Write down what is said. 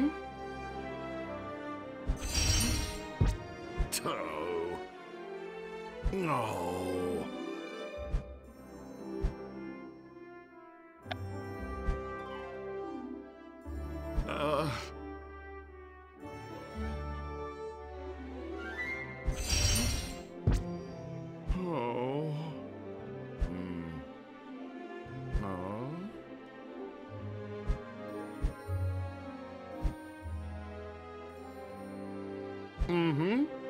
tongue. Toe. No. Mm-hmm.